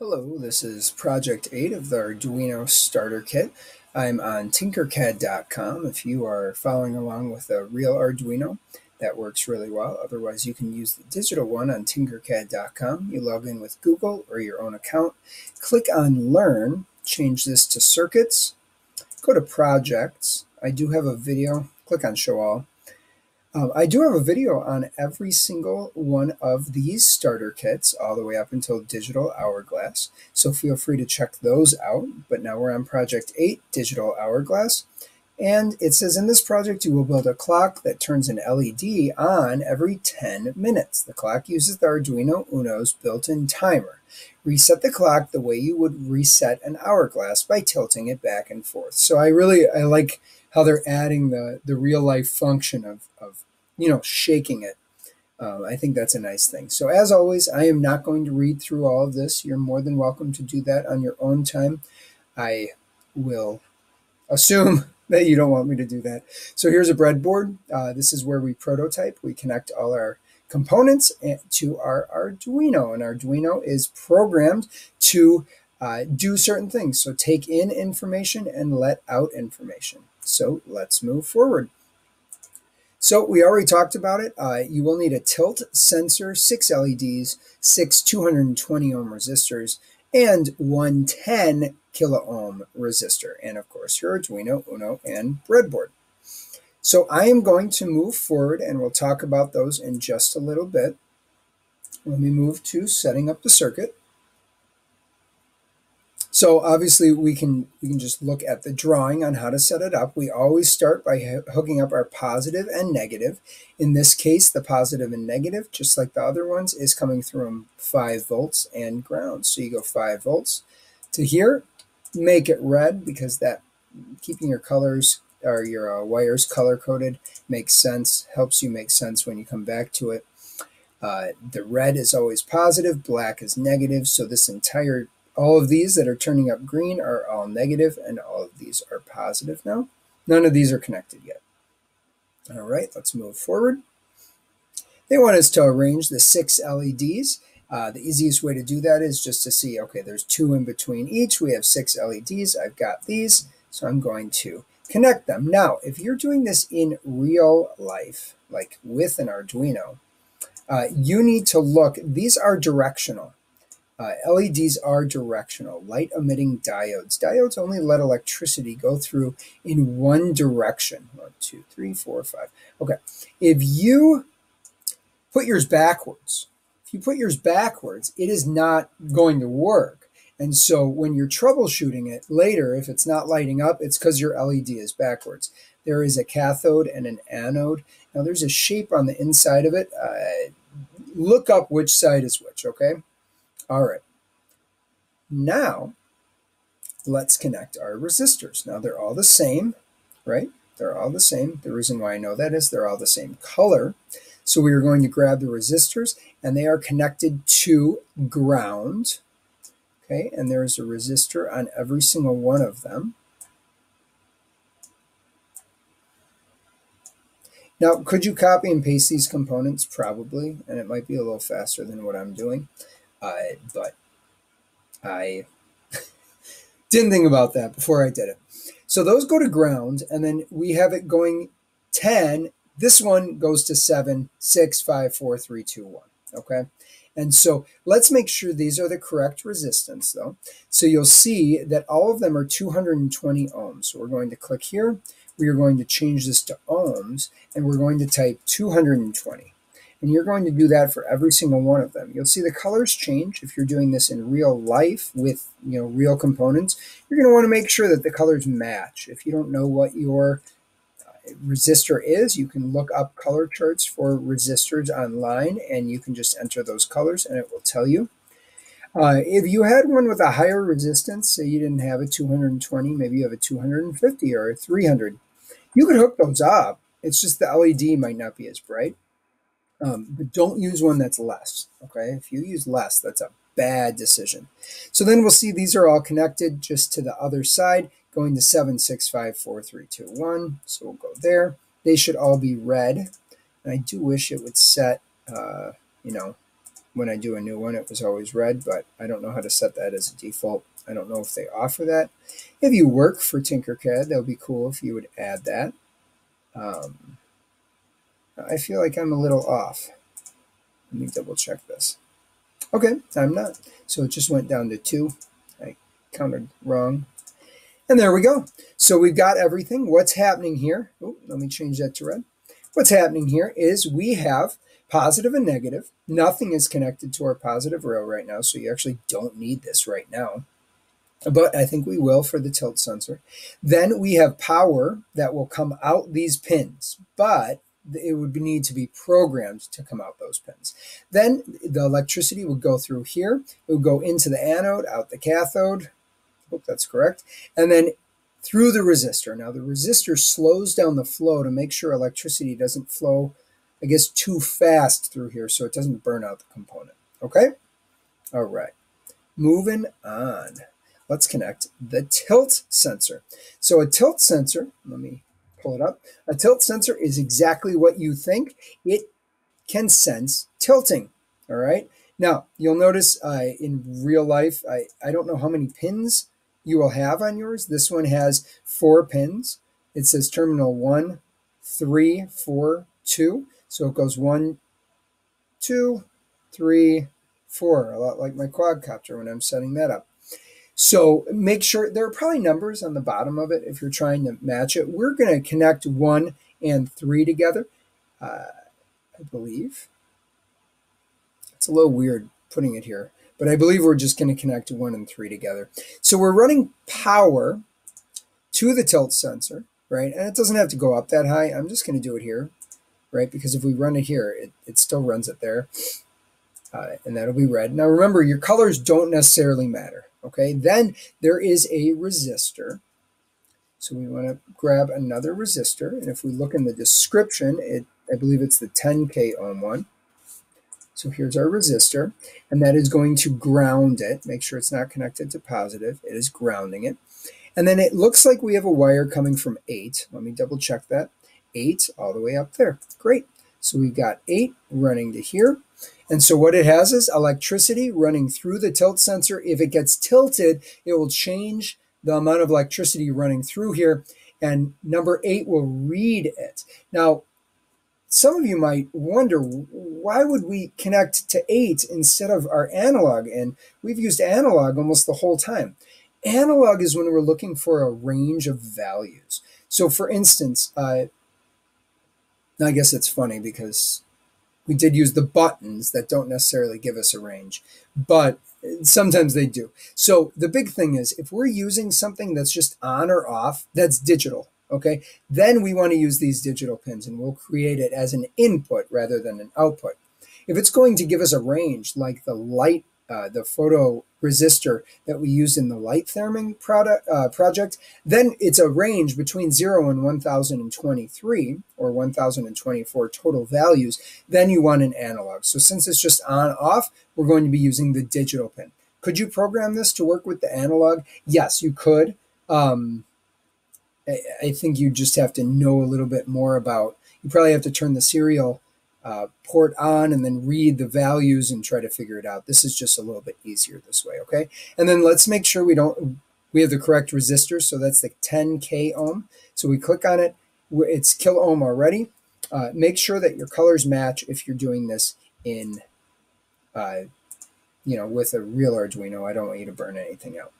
Hello, this is Project 8 of the Arduino Starter Kit. I'm on Tinkercad.com. If you are following along with a real Arduino, that works really well. Otherwise, you can use the digital one on Tinkercad.com. You log in with Google or your own account. Click on Learn. Change this to Circuits. Go to Projects. I do have a video. Click on Show All. I do have a video on every single one of these starter kits all the way up until Digital Hourglass, so feel free to check those out. But now we're on Project 8, Digital Hourglass, and it says in this project you will build a clock that turns an LED on every 10 minutes. The clock uses the Arduino Uno's built-in timer. Reset the clock the way you would reset an hourglass by tilting it back and forth. So I like how they're adding the real life function of shaking it. I think that's a nice thing. So as always, I am not going to read through all of this. You're more than welcome to do that on your own time. I will assume that you don't want me to do that. So here's a breadboard. This is where we prototype. We connect all our components to our Arduino. And Arduino is programmed to do certain things. So take in information and let out information. So let's move forward. So we already talked about it. You will need a tilt sensor, 6 LEDs, 6 220 ohm resistors, and 110 kilo ohm resistor. And of course your Arduino Uno and breadboard. So I am going to move forward and we'll talk about those in just a little bit. Let me move to setting up the circuit. So obviously we can just look at the drawing on how to set it up. We always start by hooking up our positive and negative. In this case, the positive and negative, just like the other ones, is coming through 5 volts and ground. So you go 5 volts to here, make it red because that keeping your colors or your wires color coded makes sense, helps you make sense when you come back to it. The red is always positive, black is negative, so this entire all of these that are turning up green are all negative, and all of these are positive now. None of these are connected yet. All right, let's move forward. They want us to arrange the 6 LEDs. The easiest way to do that is just to see, okay, there's 2 in between each. We have 6 LEDs. I've got these, so I'm going to connect them. Now, if you're doing this in real life, like with an Arduino, you need to look. These are directional. LEDs are directional, light-emitting diodes. Diodes only let electricity go through in one direction. 1, 2, 3, 4, 5. Okay. If you put yours backwards, it is not going to work. And so when you're troubleshooting it later, if it's not lighting up, it's because your LED is backwards. There is a cathode and an anode. Now, there's a shape on the inside of it. Look up which side is which, okay? All right, now let's connect our resistors. Now they're all the same, right? They're all the same. The reason why I know that is they're all the same color. So we are going to grab the resistors and they are connected to ground. Okay, and there is a resistor on every single one of them. Now, could you copy and paste these components? Probably, and it might be a little faster than what I'm doing. But I didn't think about that before I did it. So those go to ground, and then we have it going 10. This one goes to 7, 6, 5, 4, 3, 2, 1. Okay? And so let's make sure these are the correct resistance, though. So you'll see that all of them are 220 ohms. So we're going to click here. We are going to change this to ohms, and we're going to type 220. And you're going to do that for every single one of them. You'll see the colors change. If you're doing this in real life with real components, you're going to want to make sure that the colors match. If you don't know what your resistor is, you can look up color charts for resistors online, and you can just enter those colors, and it will tell you. If you had one with a higher resistance, say you didn't have a 220, maybe you have a 250 or a 300, you could hook those up. It's just the LED might not be as bright. But don't use one that's less, okay? If you use less, that's a bad decision. So then we'll see these are all connected just to the other side, going to 7, 6, 5, 4, 3, 2, 1. So we'll go there. They should all be red. And I do wish it would set, when I do a new one, it was always red, but I don't know how to set that as a default. I don't know if they offer that. If you work for Tinkercad, that would be cool if you would add that. I feel like I'm a little off. Let me double check this. Okay, I'm not. So it just went down to 2. I counted wrong. And there we go. So we've got everything. What's happening here? Oh, let me change that to red. What's happening here is we have positive and negative. Nothing is connected to our positive rail right now, so you actually don't need this right now. But I think we will for the tilt sensor. Then we have power that will come out these pins, but it would need to be programmed to come out those pins. Then the electricity would go through here. It would go into the anode, out the cathode. I hope that's correct. And then through the resistor. Now the resistor slows down the flow to make sure electricity doesn't flow, I guess, too fast through here so it doesn't burn out the component. Okay? All right. Moving on. Let's connect the tilt sensor. So a tilt sensor, let me pull it up. A tilt sensor is exactly what you think. It can sense tilting. All right. Now, you'll notice in real life, I don't know how many pins you will have on yours. This one has 4 pins. It says terminal 1, 3, 4, 2. So it goes 1, 2, 3, 4, a lot like my quadcopter when I'm setting that up. So make sure there are probably numbers on the bottom of it if you're trying to match it. We're going to connect 1 and 3 together, I believe. It's a little weird putting it here, but I believe we're just going to connect 1 and 3 together. So we're running power to the tilt sensor, right? And it doesn't have to go up that high. I'm just going to do it here, right? Because if we run it here, it still runs it there, and that'll be red. Now remember, your colors don't necessarily matter. Okay, then there is a resistor. So we want to grab another resistor. And if we look in the description, I believe it's the 10K ohm one. So here's our resistor. And that is going to ground it. Make sure it's not connected to positive. It is grounding it. And then it looks like we have a wire coming from 8. Let me double check that. 8 all the way up there. Great. So we've got 8 running to here. And so what it has is electricity running through the tilt sensor. If it gets tilted, it will change the amount of electricity running through here, and number 8 will read it. Now, some of you might wonder, why would we connect to 8 instead of our analog? And we've used analog almost the whole time. Analog is when we're looking for a range of values. So for instance, I guess it's funny because we did use the buttons that don't necessarily give us a range, but sometimes they do. So the big thing is if we're using something that's just on or off, that's digital, okay? Then we want to use these digital pins, and we'll create it as an input rather than an output. If it's going to give us a range, like the light, the photo resistor that we used in the light therming project, then it's a range between 0 and 1023 or 1024 total values. Then you want an analog. So since it's just on off, we're going to be using the digital pin. Could you program this to work with the analog? Yes, you could. I think you just have to know a little bit more about, you probably have to turn the serial port on and then read the values and try to figure it out. This is just a little bit easier this way, okay? And then let's make sure we have the correct resistor. So that's the 10K ohm. So we click on it. It's kilo ohm already. Make sure that your colors match if you're doing this in, with a real Arduino. I don't want you to burn anything out.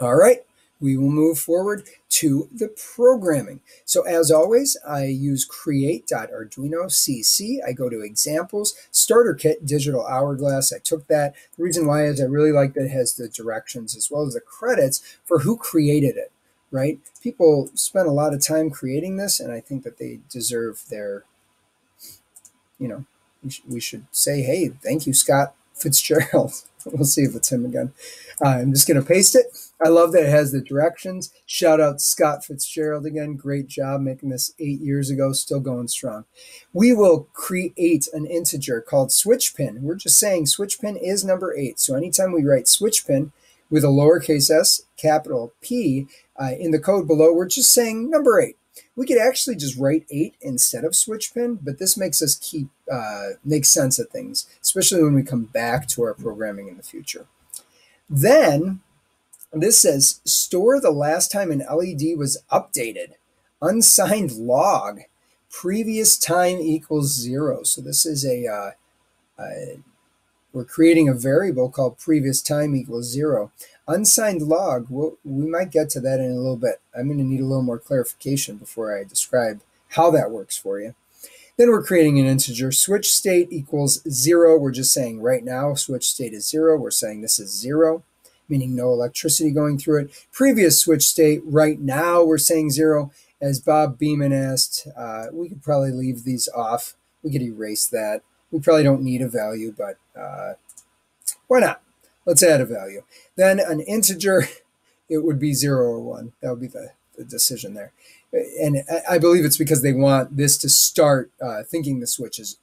All right. We will move forward to the programming. So as always, I use create.arduino.cc. I go to examples, starter kit, digital hourglass. I took that. The reason why is I really like that it has the directions as well as the credits for who created it, right? People spent a lot of time creating this, and I think that they deserve their, we should say, hey, thank you, Scott Fitzgerald. We'll see if it's him again. I'm just going to paste it. I love that it has the directions. Shout out to Scott Fitzgerald again. Great job making this 8 years ago. Still going strong. We will create an integer called switch pin. We're just saying switch pin is number 8. So anytime we write switch pin with a lowercase s, capital P in the code below, we're just saying number 8. We could actually just write 8 instead of switch pin, but this makes us make sense of things, especially when we come back to our programming in the future. Then this says, store the last time an LED was updated. Unsigned log, previous time equals 0. So this is we're creating a variable called previous time equals 0. Unsigned log, we might get to that in a little bit. I'm going to need a little more clarification before I describe how that works for you. Then we're creating an integer. Switch state equals 0. We're just saying right now switch state is 0. We're saying this is 0, meaning no electricity going through it. Previous switch state, right now we're saying 0. As Bob Beeman asked, we could probably leave these off. We could erase that. We probably don't need a value, but why not? Let's add a value. Then an integer, it would be 0 or 1. That would be the decision there. And I believe it's because they want this to start thinking the switch is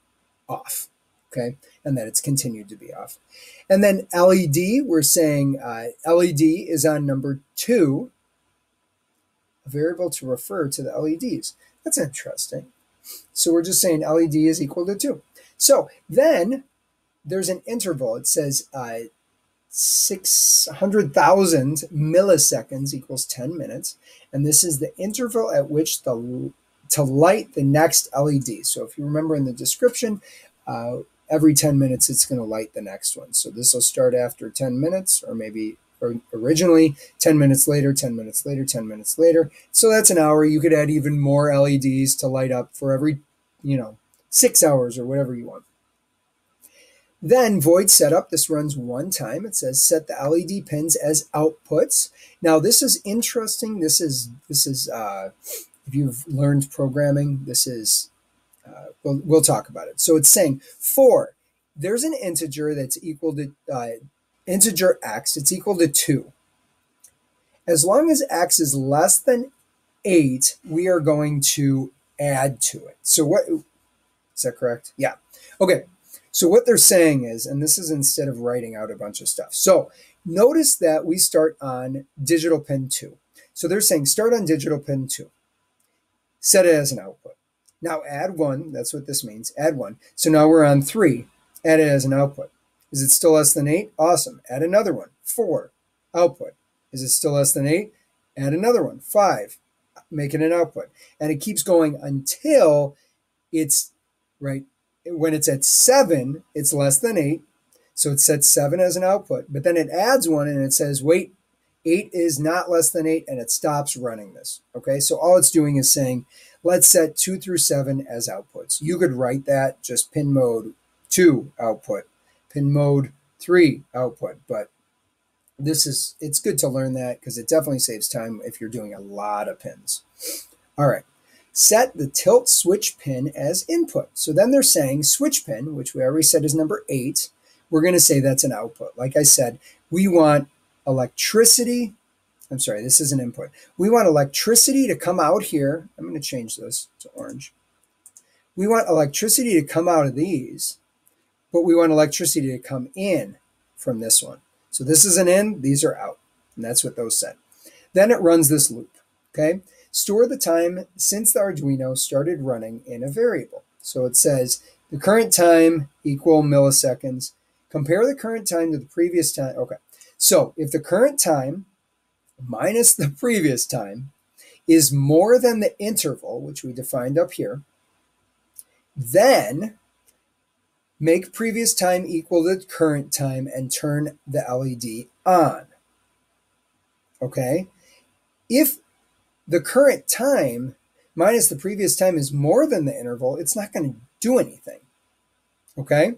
off, okay, and that it's continued to be off. And then LED, we're saying LED is on number 2, a variable to refer to the LEDs. That's interesting. So we're just saying LED is equal to 2. So then there's an interval. It says 600,000 milliseconds equals 10 minutes. And this is the interval at which to light the next LED. So if you remember in the description, every 10 minutes, it's going to light the next one. So this will start after 10 minutes or maybe originally 10 minutes later, 10 minutes later, 10 minutes later. So that's an hour. You could add even more LEDs to light up for every, 6 hours or whatever you want. Then void setup, this runs one time. It says set the LED pins as outputs. Now this is interesting. This is if you've learned programming, this is, we'll talk about it. So it's saying for, there's an integer that's equal to, integer x, it's equal to 2. As long as x is less than 8, we are going to add to it. So what, is that correct? Yeah. Okay. So what they're saying is, and this is instead of writing out a bunch of stuff. So notice that we start on digital pin 2. So they're saying start on digital pin 2. Set it as an output. Now add 1. That's what this means. Add 1. So now we're on 3. Add it as an output. Is it still less than 8? Awesome. Add another one. 4. Output. Is it still less than 8? Add another one. 5. Make it an output. And it keeps going until it's right. When it's at 7, it's less than 8. So it sets 7 as an output, but then it adds 1 and it says, wait, 8 is not less than 8, and it stops running this. Okay. So all it's doing is saying, let's set 2 through 7 as outputs. You could write that just pin mode 2 output, pin mode 3 output, but it's good to learn that because it definitely saves time if you're doing a lot of pins. All right. Set the tilt switch pin as input. So then they're saying switch pin, which we already said is number 8, we're going to say that's an output. Like I said, we want electricity. I'm sorry, this is an input. We want electricity to come out here. I'm going to change this to orange. We want electricity to come out of these, but we want electricity to come in from this one. So this is an in, these are out. And that's what those said. Then it runs this loop, okay? Store the time since the Arduino started running in a variable. So it says the current time equal milliseconds. Compare the current time to the previous time. Okay. So if the current time minus the previous time is more than the interval, which we defined up here, then make previous time equal to current time and turn the LED on. Okay. If the current time minus the previous time is more than the interval, it's not going to do anything, okay?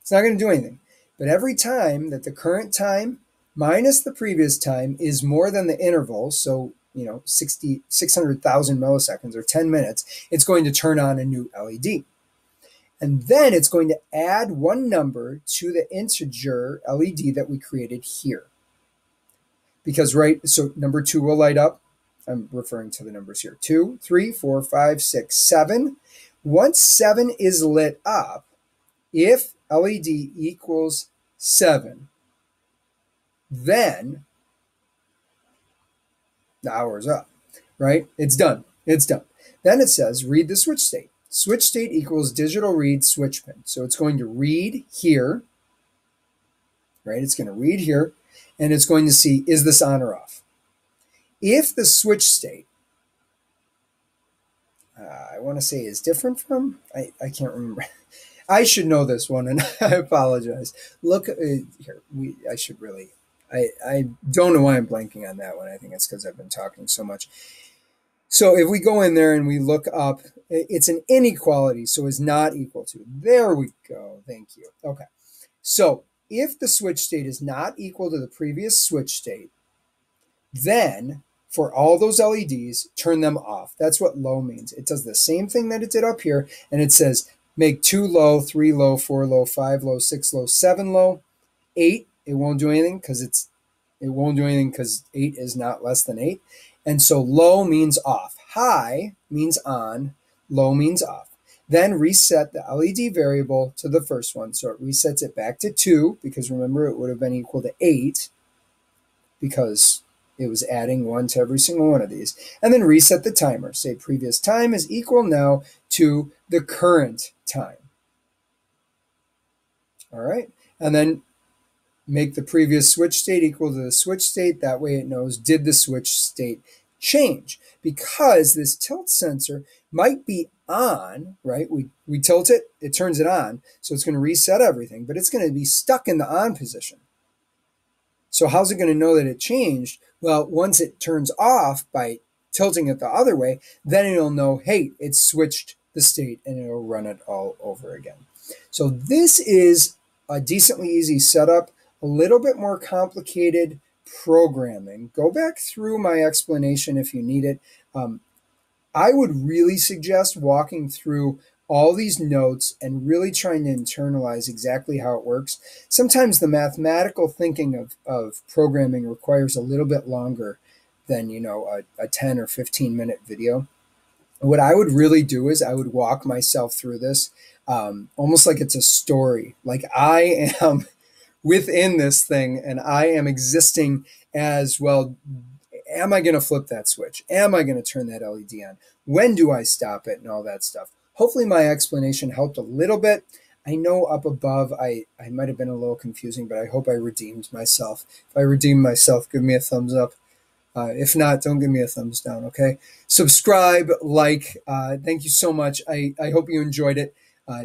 It's not going to do anything. But every time that the current time minus the previous time is more than the interval, so, 600,000 milliseconds or 10 minutes, it's going to turn on a new LED. And then it's going to add one number to the integer LED that we created here. Because, right, so number 2 will light up. I'm referring to the numbers here, 2, 3, 4, 5, 6, 7. Once 7 is lit up, if LED equals 7, then the hour's up, right? It's done. Then it says read the switch state. Switch state equals digital read switch pin. So it's going to read here, right? It's going to read here, and it's going to see, is this on or off? If the switch state, I want to say is different from, I can't remember. I should know this one, and I apologize. Look, here, I should really, I don't know why I'm blanking on that one. I think it's because I've been talking so much. So if we go in there and we look up, it's an inequality, so it's not equal to. There we go. Thank you. Okay. So if the switch state is not equal to the previous switch state, then for all those LEDs, turn them off. That's what low means. It does the same thing that it did up here, and it says, make 2 low, 3 low, 4 low, 5 low, 6 low, 7 low, 8. It won't do anything because eight is not less than 8. And so low means off, high means on, low means off. Then reset the LED variable to the first one. So it resets it back to 2, because remember it would have been equal to 8 because it was adding 1 to every single one of these. And then reset the timer. Say previous time is equal now to the current time. All right. And then make the previous switch state equal to the switch state. That way it knows, did the switch state change? Because this tilt sensor might be on, right? We tilt it, it turns it on. So it's going to reset everything, but it's going to be stuck in the on position. So how's it going to know that it changed? Well, once it turns off by tilting it the other way, then it'll know, hey, it switched the state, and it'll run it all over again. So this is a decently easy setup. A little bit more complicated programming. Go back through my explanation if you need it. I would really suggest walking through all these notes and really trying to internalize exactly how it works. Sometimes the mathematical thinking of programming requires a little bit longer than, you know, a 10 or 15-minute video. What I would really do is I would walk myself through this almost like it's a story. Like I am within this thing, and I am existing as, well, am I going to flip that switch? Am I going to turn that LED on? When do I stop it? And all that stuff. Hopefully my explanation helped a little bit. I know up above I might have been a little confusing, but I hope I redeemed myself. If I redeem myself, give me a thumbs up. If not, don't give me a thumbs down, okay? Subscribe, like. Thank you so much. I hope you enjoyed it.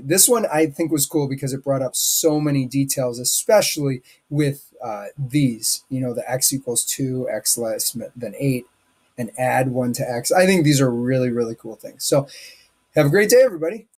This one I think was cool because it brought up so many details, especially with these, you know, the x equals 2, x less than 8, and add 1 to x. I think these are really, really cool things. So have a great day, everybody.